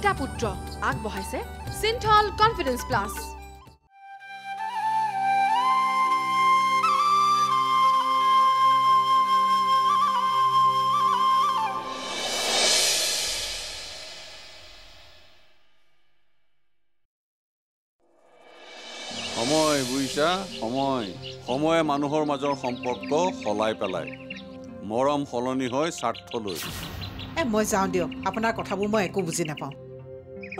দুইটা পুত্ৰ আগবঢ়াইছে সিন্থল কনফিডেন্স প্লাস। সময় বুজিছা, সময়ে মানুহৰ মাজৰ সম্পৰ্ক সলাই পেলায়, মৰম সলনি হয় স্বাৰ্থলৈ। মই যাওঁ দিয়ক, আপোনাৰ কথাবোৰ মই একো বুজি নাপাওঁ।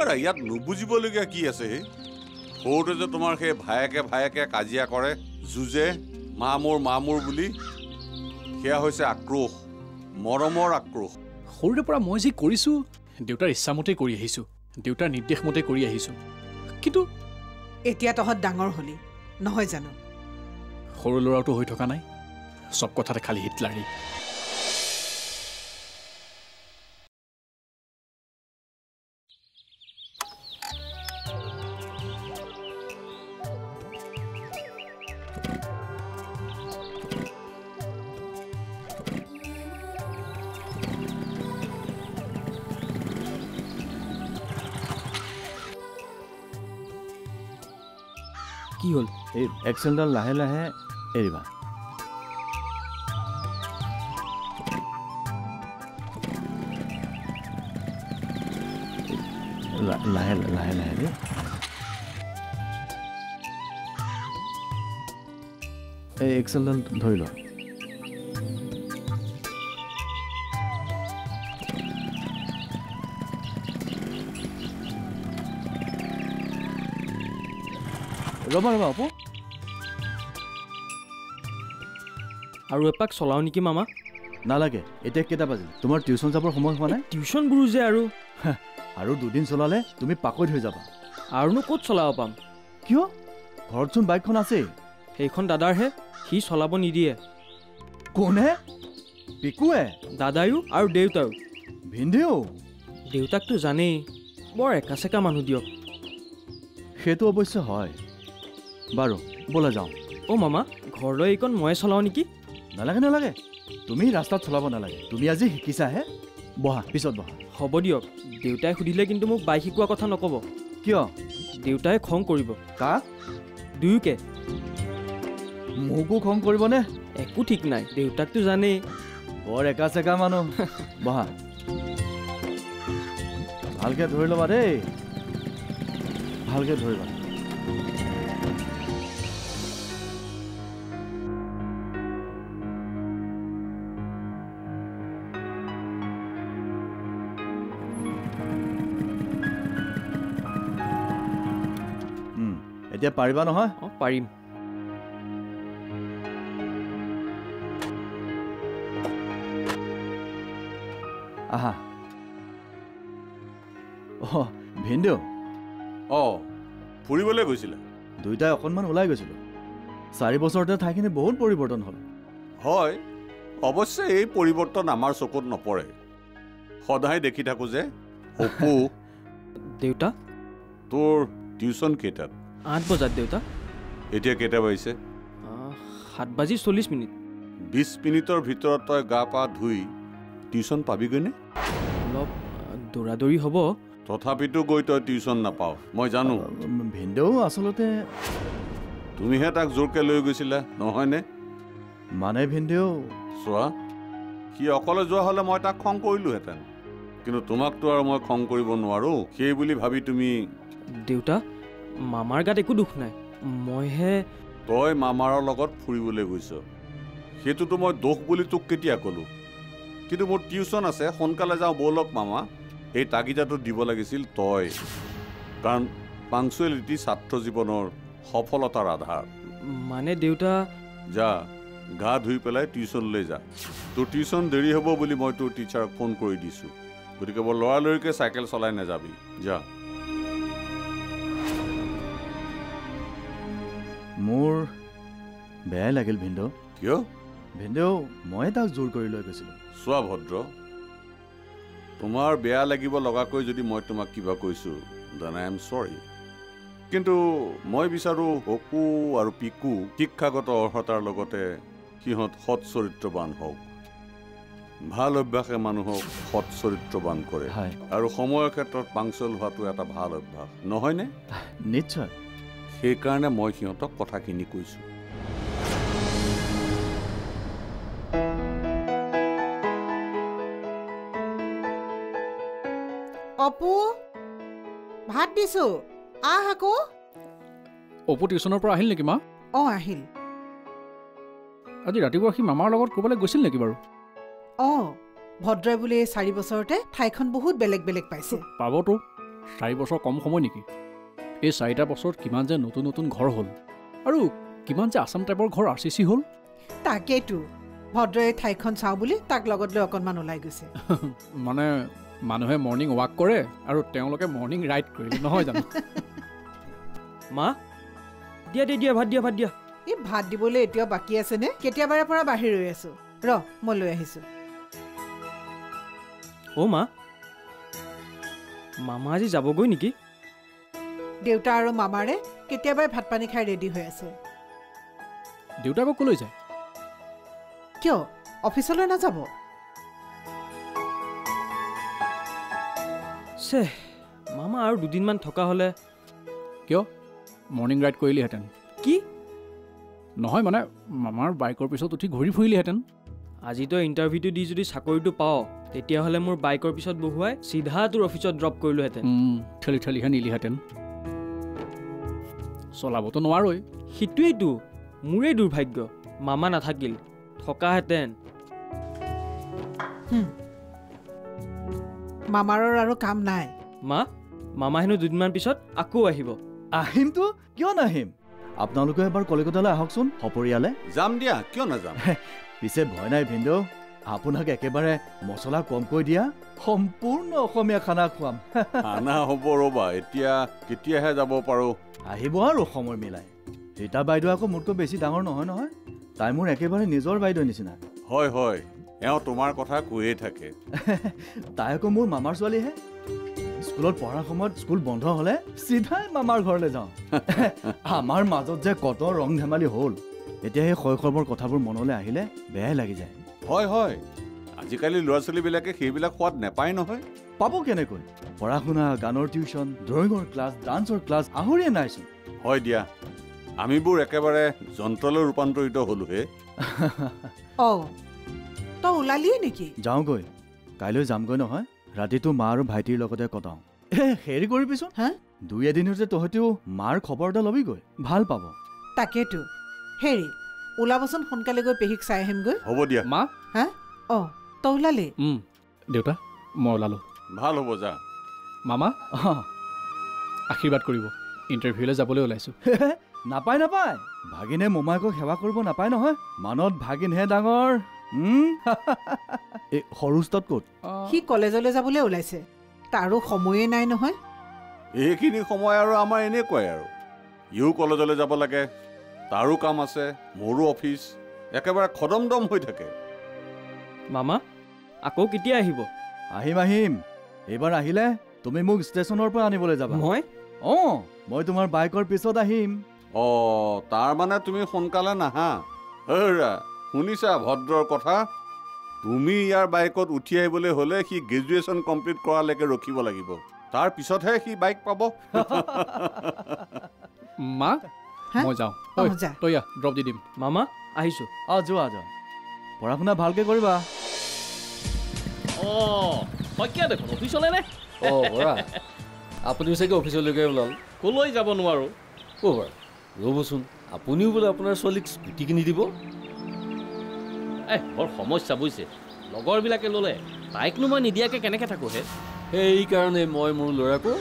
আৰে ইয়াত নুবুজিবলগীয়া কি আছে? সৰুতে যে তোমাৰ সেই ভায়েকে ভায়েকে কাজিয়া কৰে, যুঁজে, মা মোৰ বুলি, সেয়া হৈছে আক্ৰোশ, মৰমৰ আক্ৰোশ। সৰুৰে পৰা মই যি কৰিছোঁ দেউতাৰ ইচ্ছামতেই কৰি আহিছোঁ, দেউতাৰ নিৰ্দেশ মতে কৰি আহিছোঁ। কিন্তু এতিয়া তহঁত ডাঙৰ হ'লি নহয় জানো? সৰু ল'ৰাটো হৈ থকা নাই, চব কথাতে খালি হিটলাৰী। কি হ'ল? এই এক্সেলডাল লাহে লাহে এৰিবা। লাহে লাহে লাহে ৰে। এই এক্সেলডাল ধৰি লোৱা। ৰ'বা আপু, আৰু এপাক চলাওঁ নেকি মামা? নালাগে, এতিয়া কেইটা বাজিল? তোমাৰ টিউশ্যন যাবৰ সময় হোৱা নাই? টিউশ্যন গুৰু যে আৰু দুদিন চলালে তুমি পাকৈত হৈ যাবা। আৰুনো ক'ত চলাব পাম? কিয়? ঘৰতচোন বাইকখন আছেই। সেইখন দাদাৰহে, সি চলাব নিদিয়ে। কোনে? পিকুৱে? দাদায়ো আৰু দেউতায়ো। ভিনদেউ? দেউতাকতো জানেই, বৰ একা চেকা মানুহ দিয়ক। সেইটো অৱশ্যে হয় বাৰু, ব'লা যাওঁ। অ' মামা, ঘৰলৈ এইকণ ময়ে চলাওঁ নেকি? নালাগে, তুমি ৰাস্তাত চলাব নালাগে, তুমি আজি শিকিছাহে। বহা, পিছত বহা। হ'ব দিয়ক, দেউতাই সুধিলে কিন্তু মোক বাইক শিকোৱা কথা নক'ব। কিয়? দেউতাই খং কৰিব। কাক? দুয়োকে। মোকো খং কৰিবনে? একো ঠিক নাই, দেউতাকতো জানেই। বৰ একা চেকা মানুহ। বহা, ভালকৈ ধৰি ল'বা দেই, ভালকৈ ধৰিবা। এতিয়া পাৰিবা নহয়? অঁ, পাৰিম। আহা। অঁ ভিনদেউ, অঁ ফুৰিবলৈ গৈছিলে? দুইটাই অকণমান ওলাই গৈছিলোঁ। 4 বছৰতে ঠাইখিনি বহুত পৰিৱৰ্তন হ'ল। হয়, অৱশ্যে এই পৰিৱৰ্তন আমাৰ চকুত নপৰে, সদায় দেখি থাকোঁ যে। অপু, দেউতা তোৰ টিউশ্যন কেইটাত? 8 বজাত দেউতা। এতিয়া কেইটা বাজিছে? 7:40। 20 মিনিটৰ ভিতৰত তই গা পা ধুই টিউশ্যন পাবিগৈনে? অলপ দৌৰাদৌৰি হ'ব। তথাপিতো গৈ তই টিউশ্যন নাপাওঁ, মই জানো। ভিনদেউ, আচলতে তুমিহে তাক জোৰকৈ লৈ গৈছিলা নহয়নে? মানে ভিনদেউ চোৱা, সি অকলে যোৱা হ'লে মই তাক খং কৰিলোহেঁতেন, কিন্তু তোমাকতো আৰু মই খং কৰিব নোৱাৰোঁ। সেই বুলি ভাবি তুমি দেউতা, মামাৰ গাত একো দুখ নাই, মইহে। তই মামাৰৰ লগত ফুৰিবলৈ গৈছ, সেইটোতো মই দোষ বুলি তোক কেতিয়া ক'লোঁ? কিন্তু মোৰ টিউশ্যন আছে, সোনকালে যাওঁ ব'লক মামা। এই তাগিদাটো দিব লাগিছিল তই, কাৰণ পাংচুৱেলিটি ছাত্ৰ জীৱনৰ সফলতাৰ আধাৰ। মানে দেউতা, যা গা ধুই পেলাই টিউশ্যনলৈ যা। তোৰ টিউশ্যন দেৰি হ'ব বুলি মই তোৰ টিচাৰক ফোন কৰি দিছোঁ, গতিকে বৰ লৰালৰিকৈ চাইকেল চলাই নাযাবি, যা। মোৰ বেয়াই লাগিল ভিনদেউ। কিয়? ভিনদেউ, ময়ে তাক জোৰ কৰি লৈ গৈছিলোঁ। চোৱা ভদ্ৰ, তোমাৰ বেয়া লাগিব লগাকৈ যদি মই তোমাক কিবা কৈছোঁ, দেন আই এম চৰি। কিন্তু মই বিচাৰোঁ অপু আৰু পিকু শিক্ষাগত অৰ্হতাৰ লগতে সিহঁত সৎ চৰিত্ৰবান হওক। ভাল অভ্যাসে মানুহক সৎ চৰিত্ৰবান কৰে আৰু সময়ৰ ক্ষেত্ৰত পাংচল হোৱাটো এটা ভাল অভ্যাস নহয়নে? নিশ্চয়। সেইকাৰণে মই সিহঁতক কথাখিনি কৈছোঁ। অপু, ভাত দিছোঁ, আহ আকৌ। অপু টিউচনৰ পৰা আহিল নেকি মা? অঁ আহিল। আজি ৰাতিপুৱা সি মামাৰ লগত ক'ৰবালৈ গৈছিল নেকি বাৰু? অঁ, ভদ্ৰই বোলে ৪ বছৰতে ঠাইখন বহুত বেলেগ বেলেগ পাইছে। পাবতো, ৪ বছৰ কম সময় নেকি? এই ৪টা বছৰত কিমান যে নতুন নতুন ঘৰ হ'ল আৰু কিমান যে আছাম টাইপৰ ঘৰ আৰ চি চি হ'ল। তাকেইতো, ভদ্ৰই ঠাইখন চাওঁ বুলি তাক লগত লৈ অকণমান ওলাই গৈছে। মানে মানুহে মৰ্ণিং ৱাক কৰে আৰু তেওঁলোকে মৰ্ণিং ৰাইড কৰিলে নহয় জানো? মা দিয়া দিয়া ভাত দিয়া ভাত দিয়া। এই ভাত দিবলৈ এতিয়া বাকী আছেনে? কেতিয়াবাৰে পৰা বাহিৰ হৈ আছোঁ, ৰহ মই লৈ আহিছোঁ। অ' মা, মামা আজি যাবগৈ নেকি? দেউতা আৰু মামাৰে কেতিয়াবাই ভাত পানী খাই ৰেডি হৈ আছে। দেউতা আকৌ ক'লৈ যায়? কিয়, অফিচলৈ নাযাব? মামা আৰু দুদিনমান থকা হ'লে। কিয়, মৰ্ণিং ৰাইড কৰিলেহেঁতেন? কি নহয় মানে মামাৰ বাইকৰ পিছত উঠি ঘূৰি ফুৰিলেহেঁতেন। আজি তই ইণ্টাৰভিউটো দি যদি চাকৰিটো পাওঁ তেতিয়াহ'লে মোৰ বাইকৰ পিছত বহুৱাই চিধা তোৰ অফিচত ড্ৰপ কৰিলোহেঁতেন। ঠেলি ঠেলিহে নিলিহেঁতেন। চলাবতো নোৱাৰই। সেইটোৱেইতো মোৰেই দুৰ্ভাগ্য, মামা নাথাকিল, থকাহেঁতেন। মামাৰৰ আৰু কাম নাই। মা, মামা হেনো দুদিনমান পিছত আকৌ আহিব। আহিমতো, কিয় নাহিম? আপোনালোকে এবাৰ কলিকতালৈ আহকচোন সপৰিয়ালে। যাম দিয়া, কিয় নাযাম। পিছে ভয় নাই ভিনদেউ, আপোনাক একেবাৰে মছলা কমকৈ দিয়া সম্পূৰ্ণ অসমীয়া খানা খুৱাম। খানা হ'ব ৰ'বা, এতিয়া কেতিয়াহে যাব পাৰোঁ। আহিব আৰু সময় মিলাই। ৰীতা বাইদেউ আকৌ মোতকৈ বেছি ডাঙৰ নহয় নহয়, তাই মোৰ একেবাৰে নিজৰ বাইদেউ নিচিনা। হয় হয়, এওঁ তোমাৰ কথা কৈয়ে থাকে। তাই আকৌ মোৰ মামাৰ ছোৱালীহে। স্কুলত পঢ়াৰ সময়ত স্কুল বন্ধ হ'লে চিধাই মামাৰ ঘৰলৈ যাওঁ। আমাৰ মাজত যে কত ৰং ধেমালি হ'ল, এতিয়া সেই শৈশৱৰ কথাবোৰ মনলৈ আহিলে বেয়াই লাগি যায়। হয় হয়, আজিকালি ল'ৰা ছোৱালীবিলাকে সেইবিলাক সোৱাদ নাপায় নহয়। পাব কেনেকৈ? পঢ়া শুনা, গানৰ টিউচন, ড্ৰয়িঙৰ ক্লাছ, ডান্সৰ ক্লাছ আহৰিয়ে নাইচোন। হয় দিয়া, আমিবোৰ একেবাৰে যন্ত্ৰলৈ ৰূপান্তৰিত হ'লোহে। অঁ, তই ওলালি নেকি? যাওঁগৈ, কাইলৈ যামগৈ নহয়। ৰাতিটো মা আৰু ভাইটিৰ লগতে কটাওঁ। হেৰি কৰিবিচোন, দুই এদিনতে তহঁতেও মাৰ খবৰ এটা ল'বিগৈ, ভাল পাব। তাকেতো, হেৰি ওলাবচোন, সোনকালে গৈ পেহীক চাই আহিমগৈ। হ'ব দিয়া। মা, হা? অঁ, তই ওলালি? দেউতা, মই ওলালোঁ। ভাল হ'ব, যা। মামা, অঁ আশীৰ্বাদ কৰিব, ইণ্টাৰভিউলৈ যাবলৈ ওলাইছোঁ। নাপায় নাপায়, ভাগিনে মোমায়েকক সেৱা কৰিব নাপায় নহয়, মানত ভাগিনহে ডাঙৰ। এই সৰু স্তত ক'ত? সি কলেজলৈ যাবলৈ ওলাইছে, তাৰো সময়ে নাই নহয়। এইখিনি সময় আৰু আমাৰ এনেকুৱাই আৰু, ইও কলেজলৈ যাব লাগে, তাৰো কাম আছে, মোৰো অফিচ, একেবাৰে খদমদম হৈ থাকে। মামা আকৌ কেতিয়া আহিব? আহিম আহিম, এইবাৰ আহিলে তুমি মোক ষ্টেচনৰ পৰা আনিবলৈ যাবা। মই? অঁ, মই তোমাৰ বাইকৰ পিছত আহিম। অঁ, তাৰমানে তুমি সোনকালে নাহা। শুনিছা ভদ্ৰৰ কথা, তুমি ইয়াৰ বাইকত উঠি আহিবলৈ হ'লে সি গ্ৰেজুৱেশ্যন কমপ্লিট কৰালৈকে ৰখিব লাগিব, তাৰ পিছতহে সি বাইক পাব। মা, মই যাওঁ, তই আহ, ড্ৰপ দি দিম। মামা আহিছোঁ। অঁ যোৱা যোৱা, পঢ়া শুনা ভালকৈ কৰিবা। অঁ, শইকীয়া দেখোন অফিচলৈ নে? অঁ বৰা, আপুনিও চাগে অফিচলৈকে ওলাল। ক'লৈ যাব নোৱাৰোঁ। ক'ব বাৰু, ৰ'বচোন, আপুনিও বোলে আপোনাৰ ছোৱালীক স্কুটি কিনি দিব। বৰ সমস্যা বুজিছে, লগৰবিলাকে ল'লে বাইকনো মই নিদিয়াকৈ কেনেকৈ থাকোঁ হে। সেইকাৰণে মই মোৰ ল'ৰাকো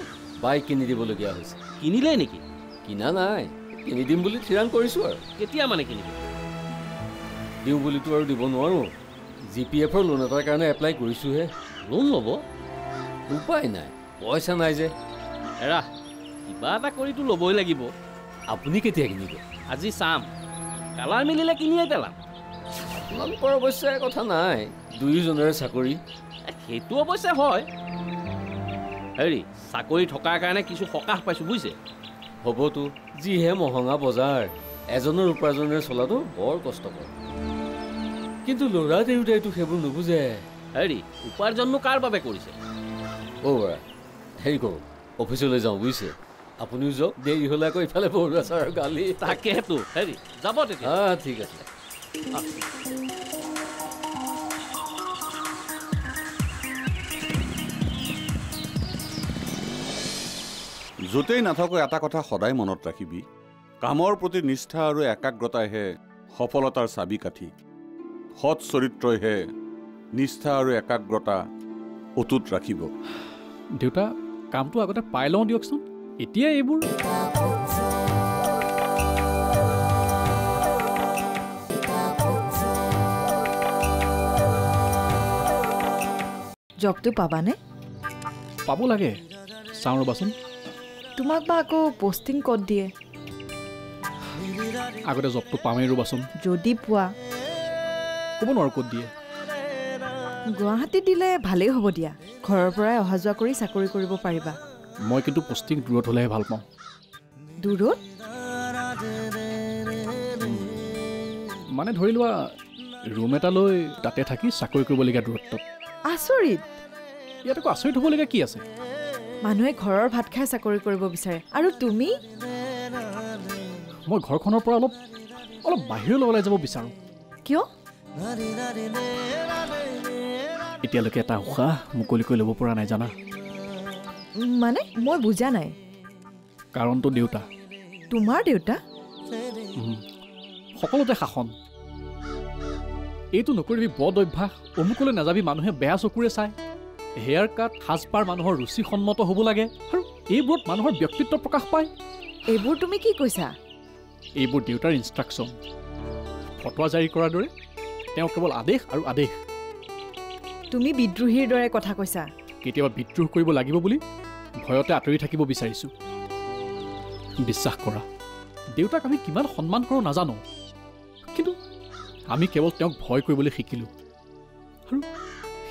বাইক কিনি দিবলগীয়া হৈছে। কিনিলে নেকি? কিনা নাই, কিনি দিম বুলি থিৰাং কৰিছোঁ আৰু। কেতিয়া মানে কিনিব? দিওঁ বুলিতো আৰু দিব নোৱাৰোঁ, GPF-ৰ লোন এটাৰ কাৰণে এপ্লাই কৰিছোঁহে। লোন ল'ব? উপায় নাই, পইচা নাই যে। এৰা, কিবা এটা কৰিতো ল'বই লাগিব। আপুনি কেতিয়া কিনিব? আজি চাম, কালাৰ মিলিলে কিনিয়ে পেলাম। আপোনালোকৰ অৱশ্যে কথা নাই, দুয়োজনৰে চাকৰি। সেইটো অৱশ্যে হয়। হেৰি, চাকৰি থকাৰ কাৰণে কিছু সকাহ পাইছোঁ বুজিছে। হ'বতো, যিহে মহঙা বজাৰ, এজনৰ উপাৰ্জনেৰে চলাটো বৰ কষ্টকৰ। কিন্তু ল'ৰা দেউতাইতো সেইবোৰ নুবুজে। হেৰি উপাৰ্জননো কাৰ বাবে কৰিছে? অ' বৰা হেৰি কৰোঁ, অফিচলৈ যাওঁ বুজিছে, আপুনিও যাওক, দেৰি হ'লে আকৌ ইফালে বৰুৱা ছাৰৰ গালি। তাকেতো হেৰি যাব তেতিয়া। ঠিক আছে। য'তেই নাথাকৈ এটা কথা সদায় মনত ৰাখিবি, কামৰ প্ৰতি নিষ্ঠা আৰু একাগ্ৰতাইহে সফলতাৰ চাবি কাঠি। সৎ চৰিত্ৰইহে নিষ্ঠা আৰু একাগ্ৰতা অটুট ৰাখিব। দেউতা, কামটো আগতে পাই লওঁ দিয়কচোন, এতিয়া এইবোৰ। জবটো পাবানে? পাব লাগে, চাওঁ ৰ'বাচোন। তোমাক বা আকৌ পষ্টিং ক'ত দিয়ে? আগতে জবটো পামেই ৰ'বাচোন। যদি পোৱা। ক'ব নোৱাৰোঁ ক'ত দিয়ে। গুৱাহাটী দিলে ভালেই হ'ব দিয়া, ঘৰৰ পৰাই অহা যোৱা কৰি চাকৰি কৰিব পাৰিবা। মই কিন্তু পষ্টিং দূৰত হ'লেহে ভাল পাওঁ। দূৰত মানে ধৰি লোৱা ৰুম এটা লৈ তাতে থাকি চাকৰি কৰিবলগীয়া দূৰত্বত। আচৰিত। ইয়াত আকৌ আচৰিত হ'বলগীয়া কি আছে? মানুহে ঘৰৰ ভাত খাই চাকৰি কৰিব বিচাৰে, আৰু তুমি? মই ঘৰখনৰ পৰা অলপ অলপ বাহিৰলৈ ওলাই যাব বিচাৰোঁ। কিয়? এতিয়ালৈকে এটা উশাহ মুকলিকৈ ল'ব পৰা নাই জানা। মানে মই বুজা নাই। কাৰণটো দেউতা। তোমাৰ দেউতা? সকলোতে শাসন, এইটো নকৰিবি, বদ অভ্যাস, অমুকলৈ নাযাবি, মানুহে বেয়া চকুৰে চায়। হেয়াৰ কাট, সাজপাৰ মানুহৰ ৰুচিসন্মত হ'ব লাগে, আৰু এইবোৰত মানুহৰ ব্যক্তিত্ব প্ৰকাশ পায়। এইবোৰ তুমি কি কৈছা? এইবোৰ দেউতাৰ ইনষ্ট্ৰাকশ্যন, ফটোৱা জাৰি কৰাৰ দৰে। তেওঁ কেৱল আদেশ আৰু আদেশ। তুমি বিদ্ৰোহীৰ দৰে কথা কৈছা। কেতিয়াবা বিদ্ৰোহ কৰিব লাগিব বুলি ভয়তে আঁতৰি থাকিব বিচাৰিছোঁ। বিশ্বাস কৰা, দেউতাক আমি কিমান সন্মান কৰোঁ নাজানো, কিন্তু আমি কেৱল তেওঁক ভয় কৰিবলৈ শিকিলোঁ, আৰু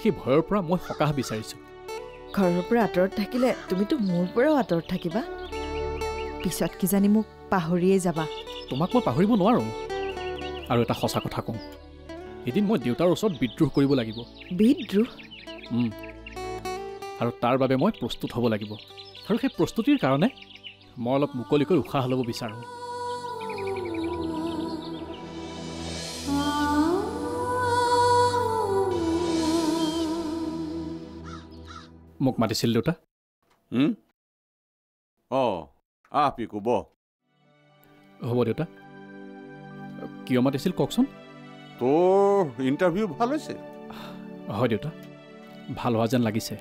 সেই ভয়ৰ পৰা মই সকাহ বিচাৰিছোঁ। ঘৰৰ পৰা আঁতৰত থাকিলে তুমিতো মোৰ পৰাও আঁতৰত থাকিবা। পিছত কিজানি মোক পাহৰিয়েই যাবা। তোমাক মই পাহৰিব নোৱাৰোঁ। আৰু এটা সঁচা কথা কওঁ, এদিন মই দেউতাৰ ওচৰত বিদ্ৰোহ কৰিব লাগিব। বিদ্ৰোহ? আৰু তাৰ বাবে মই প্ৰস্তুত হ'ব লাগিব, আৰু সেই প্ৰস্তুতিৰ কাৰণে মই অলপ মুকলিকৈ উশাহ ল'ব বিচাৰোঁ। মোক মাতিছিল দেউতা? আহ পিকু, বহ। হ'ব দেউতা, কিয় মাতিছিল কওকচোন। তোৰ ইণ্টাৰভিউ ভাল হৈছে? হয় দেউতা, ভাল হোৱা যেন লাগিছে।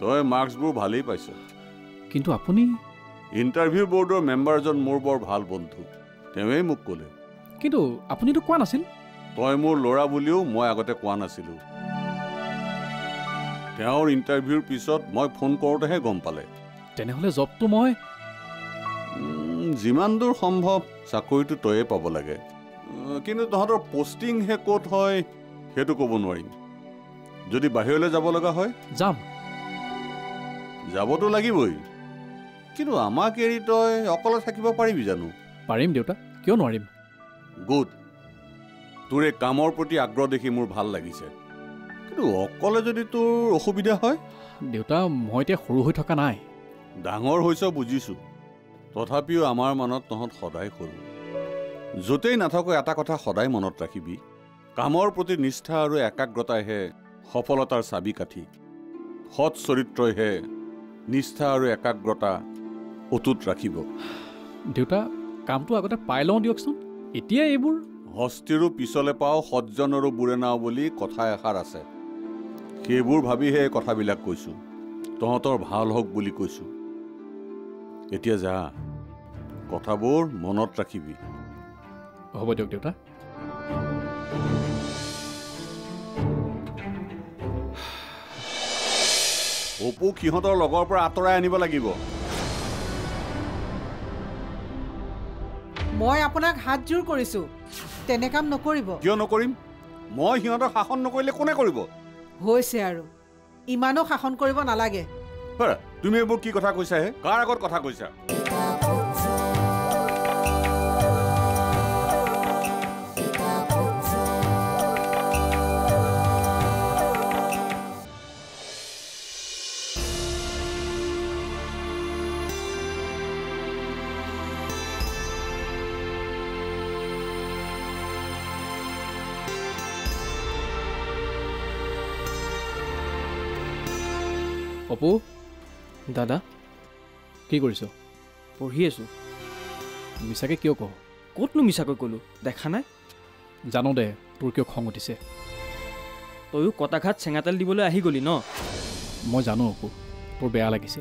তই মাৰ্কছবোৰ ভালেই পাইছ। কিন্তু আপুনি? ইণ্টাৰভিউ বৰ্ডৰ মেম্বাৰজন মোৰ বৰ ভাল বন্ধু, তেওঁৱেই মোক ক'লে। কিন্তু আপুনিতো কোৱা নাছিল। তই মোৰ ল'ৰা বুলিও মই আগতে কোৱা নাছিলোঁ। তেওঁৰ ইণ্টাৰভিউৰ পিছত মই ফোন কৰোঁতেহে গম পালে। তেনেহ'লে জবটো মই যিমান দূৰ সম্ভৱ চাকৰিটো তয়ে পাব লাগে, কিন্তু তহঁতৰ পষ্টিংহে ক'ত হয় সেইটো ক'ব নোৱাৰিম। যদি বাহিৰলৈ যাব লগা হয় যাম। যাবতো লাগিবই, কিন্তু আমাক এৰি তই অকলে থাকিব পাৰিবি জানো? পাৰিম দেউতা, কিয় নোৱাৰিম। গুড, তোৰে কামৰ প্ৰতি আগ্ৰহ দেখি মোৰ ভাল লাগিছে, কিন্তু অকলে যদি তোৰ অসুবিধা হয়? দেউতা, মই এতিয়া সৰু হৈ থকা নাই। ডাঙৰ হৈছ বুজিছোঁ, তথাপিও আমাৰ মনত তহঁত সদায় সৰু। য'তেই নাথাকৈ এটা কথা সদায় মনত ৰাখিবি, কামৰ প্ৰতি নিষ্ঠা আৰু একাগ্ৰতাইহে সফলতাৰ চাবি কাঠি। সৎ চৰিত্ৰইহে নিষ্ঠা আৰু একাগ্ৰতা অটুট ৰাখিব। দেউতা, কামটো আগতে পাই লওঁ দিয়কচোন, এতিয়া এইবোৰ। হস্তিৰো পিছলে পাওঁ, সজ্জন আৰু বুঢ়ে নাও বুলি কথা এষাৰ আছে। সেইবোৰ ভাবিহে এই কথাবিলাক কৈছোঁ, তহঁতৰ ভাল হওক বুলি কৈছোঁ। এতিয়া যা, কথাবোৰ মনত ৰাখিবি। হ'ব দিয়ক দেউতা। অপু সিহঁতৰ লগৰ পৰা আঁতৰাই আনিব লাগিব। মই আপোনাক হাতযোৰ কৰিছোঁ, তেনে কাম নকৰিব। কিয় নকৰিম? মই সিহঁতৰ শাসন নকৰিলে কোনে কৰিব? হৈছে আৰু, ইমানো শাসন কৰিব নালাগে। তুমি এইবোৰ কি কথা কৈছা হে? কাৰ আগত কথা কৈছা? অপু দাদা কি কৰিছ? পঢ়ি আছোঁ। মিছাকৈ কিয় কওঁ? ক'তনো মিছাকৈ ক'লোঁ, দেখা নাই? জানো দে তোৰ কিয় খং উঠিছে। তয়ো কটাঘাত চেঙাতাল দিবলৈ আহি গ'লি ন? মই জানো অপু, তোৰ বেয়া লাগিছে,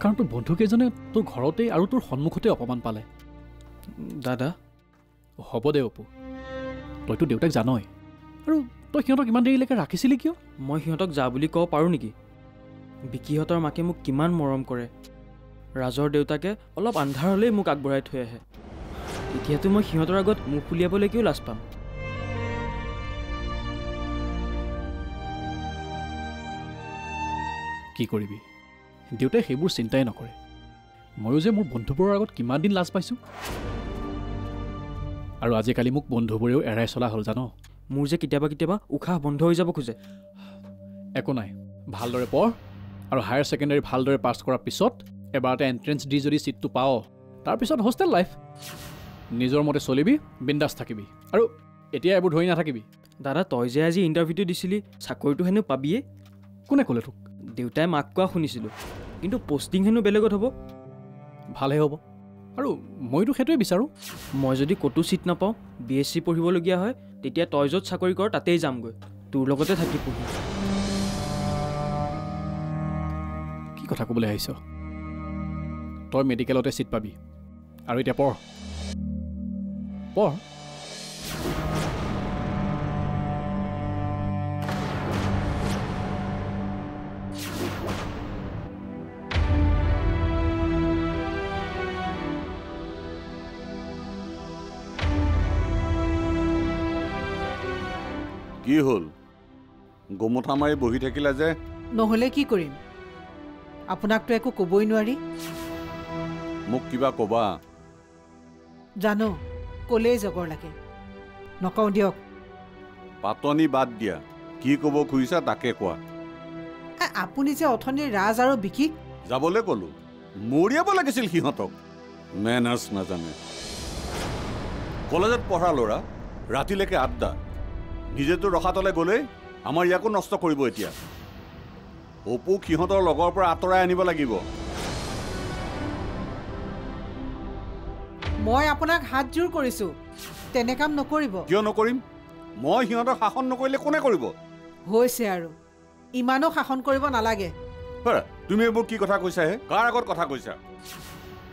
কাৰণ তোৰ বন্ধুকেইজনে তোৰ ঘৰতেই আৰু তোৰ সন্মুখতে অপমান পালে। দাদা হ'ব দে অপু, তইতো দেউতাক জানই, আৰু তই সিহঁতক ইমান দেৰিলৈকে ৰাখিছিলি কিয়? মই সিহঁতক যা বুলি ক'ব পাৰোঁ নেকি? বিকিহঁতৰ মাকে মোক কিমান মৰম কৰে, ৰাজৰ দেউতাকে অলপ আন্ধাৰ হ'লেই মোক আগবঢ়াই থৈ আহে। এতিয়াতো মই সিহঁতৰ আগত মুখ উলিয়াবলৈকেও লাজ পাম। কি কৰিবি, দেউতাই সেইবোৰ চিন্তাই নকৰে। ময়ো যে মোৰ বন্ধুবোৰৰ আগত কিমান দিন লাজ পাইছোঁ, আৰু আজিকালি মোক বন্ধুবোৰেও এৰাই চলা হ'ল জানো। মোৰ যে কেতিয়াবা কেতিয়াবা উশাহ বন্ধ হৈ যাব খোজে। একো নাই, ভালদৰে পঢ় আৰু হায়াৰ ছেকেণ্ডেৰী ভালদৰে পাছ কৰাৰ পিছত এবাৰতে এণ্ট্ৰেঞ্চ দি যদি ছিটটো পাওঁ, তাৰপিছত হোষ্টেল লাইফ। নিজৰ মতে চলিবি, বিন্দাছ থাকিবি, আৰু এতিয়া এইবোৰ ধৰি নাথাকিবি। দাদা তই যে আজি ইণ্টাৰভিউটো দিছিলি, চাকৰিটো হেনো পাবিয়ে? কোনে ক'লে তোক? দেউতাই মাক কোৱা শুনিছিলোঁ, কিন্তু পষ্টিং হেনো বেলেগত হ'ব। ভালহে হ'ব, আৰু মইতো সেইটোৱে বিচাৰোঁ। মই যদি ক'তো ছিট নাপাওঁ, BSc পঢ়িবলগীয়া হয়, তেতিয়া তই য'ত চাকৰি কৰ তাতেই যামগৈ, তোৰ লগতে থাকি পঢ়িম। কি কথা ক'বলৈ আহিছ? তই মেডিকেলতে ছিট পাবি, আৰু এতিয়া পঢ় পঢ়। কি হ'ল, গোমঠা মাৰি বহি থাকিলা যে? নহ'লে কি কৰিম, আপোনাকতো একো ক'বই নোৱাৰি। মোক কিবা ক'বা? জানো ক'লেই জগৰ লাগে, নকওঁ দিয়ক। পাতনি বাদ দিয়া, কি ক'ব খুজিছা তাকে কোৱা। আপুনি যে অথনিৰ ৰাজ আৰু বিকিক যাবলৈ ক'লোঁ, মৰিয়াব লাগিছিল সিহঁতক। মেনাৰ্ছ নাজানে। কলেজত পঢ়া ল'ৰা, ৰাতিলৈকে আড্ডা, নিজেতো ৰখাতলে গ'লেই। আমাৰ ইয়াকো নষ্ট কৰিব এতিয়া। অপুক সিহঁতৰ লগৰ পৰা আঁতৰাই আনিব লাগিব। মই আপোনাক হাত জোৰ কৰিছোঁ, তেনে কাম নকৰিব। কিয় নকৰিম? মই সিহঁতক শাসন নকৰিলে কোনে কৰিব? হৈছে আৰু, ইমানো শাসন কৰিব নালাগে। তুমি এইবোৰ কি কথা কৈছা হে? কাৰ আগত কথা কৈছা?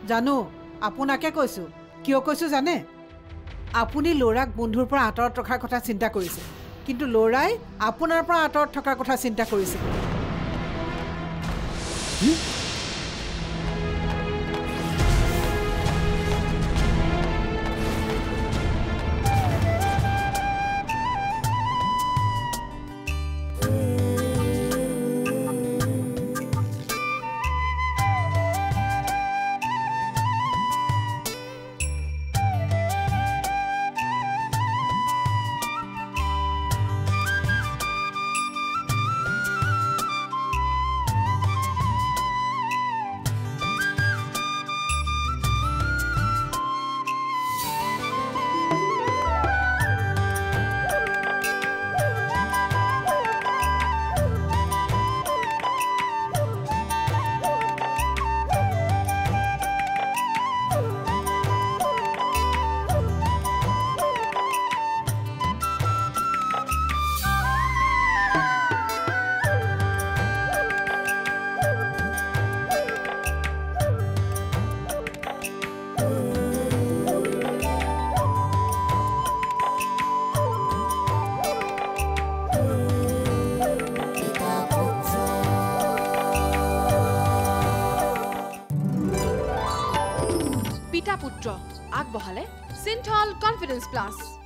জানো, আপোনাকে কৈছোঁ। কিয় কৈছোঁ জানে? আপুনি ল'ৰাক বন্ধুৰ পৰা আঁতৰত ৰখাৰ কথা চিন্তা কৰিছে, কিন্তু ল'ৰাই আপোনাৰ পৰা আঁতৰত থকাৰ কথা চিন্তা কৰিছে। Sinthol Confidence Plus